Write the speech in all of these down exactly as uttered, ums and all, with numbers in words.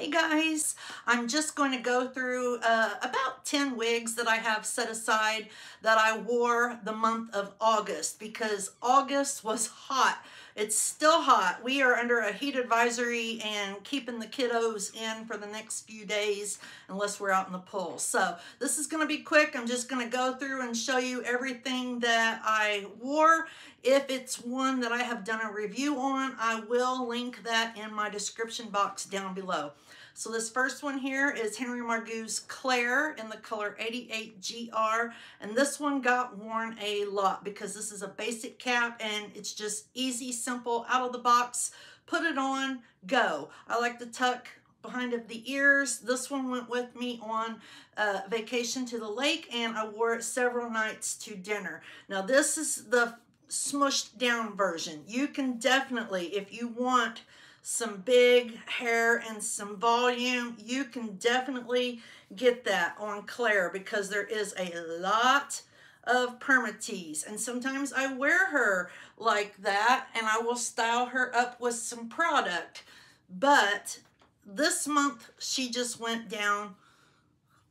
Hey guys, I'm just going to go through uh, about ten wigs that I have set aside that I wore the month of August because August was hot. It's still hot. We are under a heat advisory and keeping the kiddos in for the next few days unless we're out in the pool. So this is going to be quick. I'm just going to go through and show you everything that I wore. If it's one that I have done a review on, I will link that in my description box down below. So this first one here is Henry Margu's Claire in the color eighty-eight G R. And this one got worn a lot because this is a basic cap and it's just easy, simple, out of the box. Put it on, go. I like the tuck behind of the ears. This one went with me on uh, vacation to the lake and I wore it several nights to dinner. Now this is the smushed down version. You can definitely, if you want some big hair and some volume, you can definitely get that on Claire because there is a lot of permatees, and sometimes I wear her like that and I will style her up with some product, but this month she just went down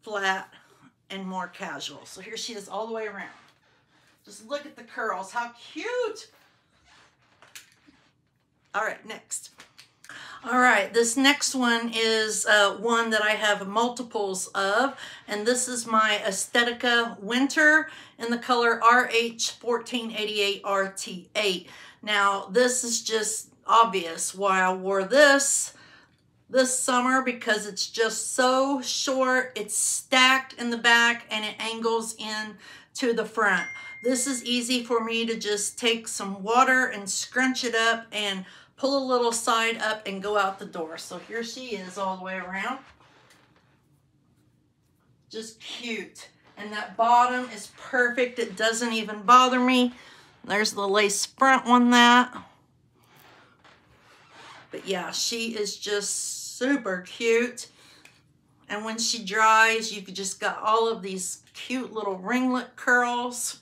flat and more casual. So here she is all the way around. Just look at the curls, how cute. All right, next. All right, this next one is uh, one that I have multiples of, and this is my Estetica Winter in the color R H fourteen eighty-eight R T eight. Now, this is just obvious why I wore this this summer because it's just so short. It's stacked in the back and it angles in to the front. This is easy for me to just take some water and scrunch it up and pull a little side up and go out the door. So here she is all the way around. Just cute. And that bottom is perfect. It doesn't even bother me. There's the lace front on that. But yeah, she is just super cute. And when she dries, you've just got all of these cute little ringlet curls.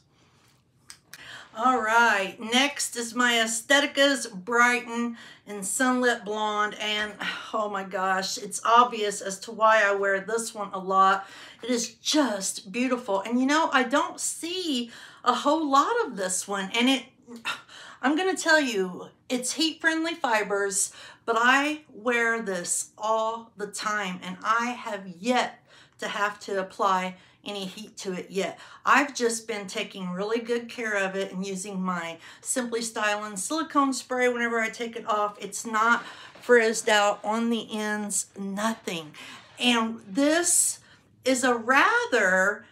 All right, next is my Estetica's Brighton in Sunlit Blonde, and oh my gosh, it's obvious as to why I wear this one a lot. It is just beautiful, and you know, I don't see a whole lot of this one, and it, I'm gonna tell you, it's heat-friendly fibers, but I wear this all the time, and I have yet to have to apply any heat to it yet. I've just been taking really good care of it and using my Simply Styling silicone spray whenever I take it off. It's not frizzed out on the ends, nothing. And this is a rather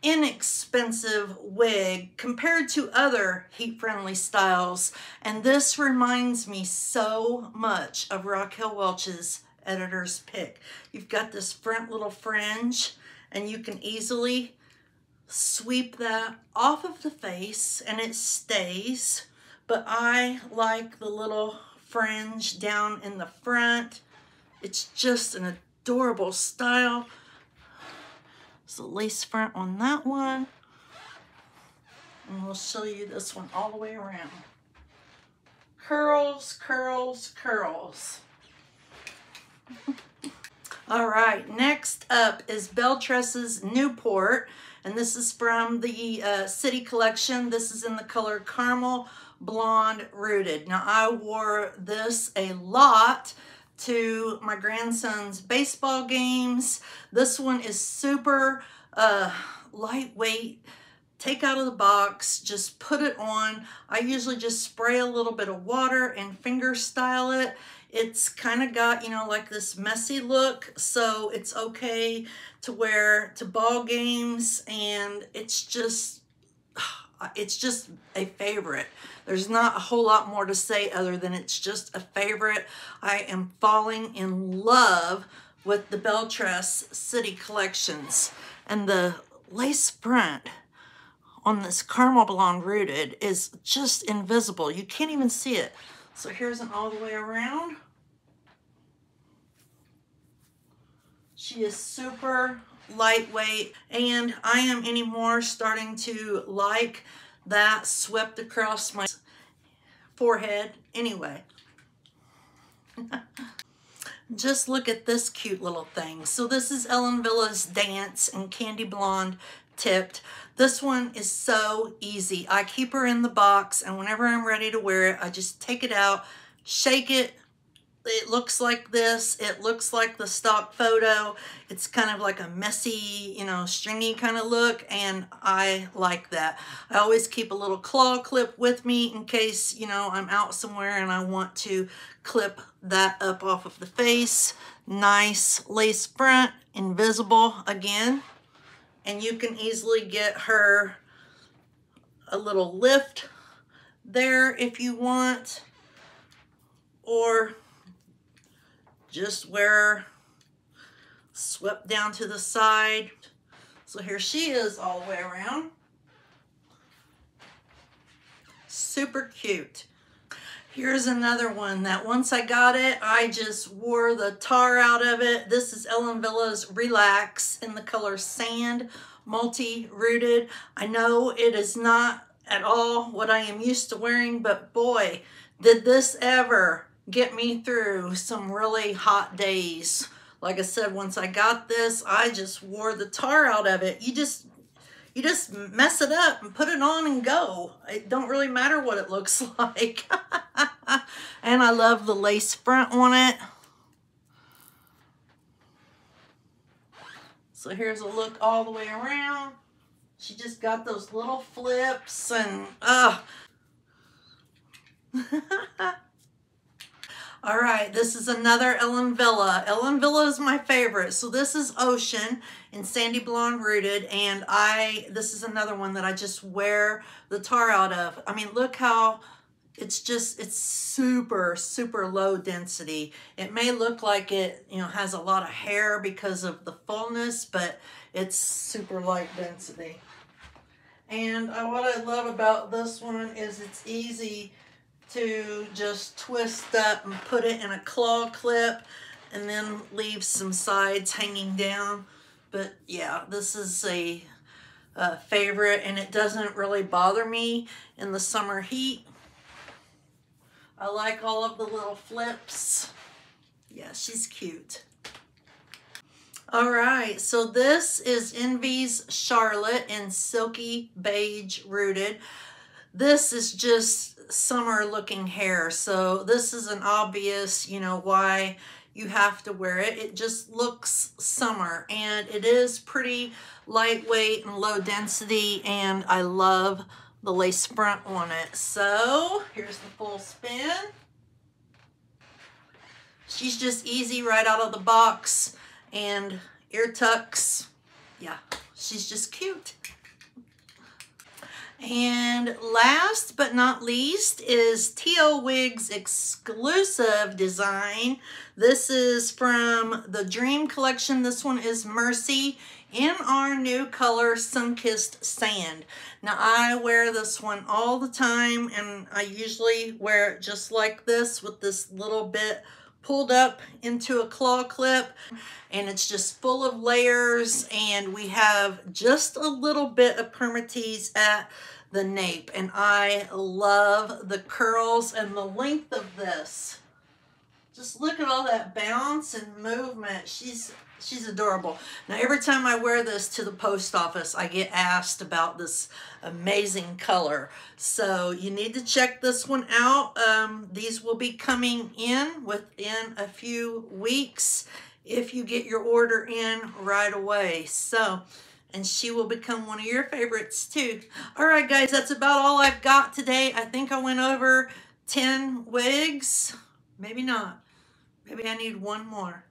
inexpensive wig compared to other heat-friendly styles. And this reminds me so much of Raquel Welch's Editor's Pick. You've got this front little fringe and you can easily sweep that off of the face and it stays. But I like the little fringe down in the front. It's just an adorable style. There's a lace front on that one. And we'll show you this one all the way around. Curls, curls, curls. All right, next up is BelleTress's Newport, and this is from the uh, City Collection. This is in the color Caramel Blonde Rooted. Now, I wore this a lot to my grandson's baseball games. This one is super uh, lightweight. Take out of the box, just put it on. I usually just spray a little bit of water and finger style it. It's kind of got, you know, like this messy look, so it's okay to wear to ball games, and it's just, it's just a favorite. There's not a whole lot more to say other than it's just a favorite. I am falling in love with the BelleTress City Collections, and the lace front on this Caramel Blonde Rooted is just invisible. You can't even see it. So here's an all the way around. She is super lightweight, and I am anymore starting to like that swept across my forehead anyway. Just look at this cute little thing. So this is Ellen Wille's Dance and Candy Blonde Tipped. This one is so easy. I keep her in the box, and whenever I'm ready to wear it, I just take it out, shake it. It looks like this. It looks like the stock photo. It's kind of like a messy, you know, stringy kind of look, and I like that. I always keep a little claw clip with me in case, you know, I'm out somewhere and I want to clip that up off of the face. Nice lace front, invisible again. And you can easily get her a little lift there if you want, or just wear swept down to the side. So here she is all the way around. Super cute. Here's another one that once I got it, I just wore the tar out of it. This is Ellen Wille's Relax in the color Sand, multi-rooted. I know it is not at all what I am used to wearing, but boy, did this ever get me through some really hot days. Like I said, once I got this, I just wore the tar out of it. You just you just mess it up and put it on and go. It don't really matter what it looks like. And I love the lace front on it. So here's a look all the way around. She just got those little flips and uh All right, this is another Ellen Wille. Ellen Wille is my favorite. So this is Ocean in Sandy Blonde Rooted, and I this is another one that I just wear the tar out of. I mean, look how it's just, it's super, super low density. It may look like it, you know, has a lot of hair because of the fullness, but it's super light density. And what I love about this one is it's easy to just twist up and put it in a claw clip and then leave some sides hanging down. But yeah, this is a, a favorite, and it doesn't really bother me in the summer heat. I like all of the little flips. Yeah, she's cute. All right, so this is Envy's Charlotte in Silky Beige Rooted. This is just summer looking hair. So this is an obvious, you know, why you have to wear it. It just looks summer, and it is pretty lightweight and low density, and I love the lace front on it. So here's the full spin. She's just easy right out of the box, and ear tucks. Yeah, she's just cute. And last but not least is T L Wigs exclusive design. This is from the Dream Collection. This one is Mercy in our new color Sunkissed Sand. Now I wear this one all the time, and I usually wear it just like this with this little bit pulled up into a claw clip, and it's just full of layers, and we have just a little bit of permatease at the nape, and I love the curls and the length of this. Just look at all that bounce and movement. She's she's adorable. Now every time I wear this to the post office, I get asked about this amazing color. So you need to check this one out. Um, these will be coming in within a few weeks if you get your order in right away. So, and she will become one of your favorites too. All right, guys, that's about all I've got today. I think I went over ten wigs. Maybe not. Maybe I need one more.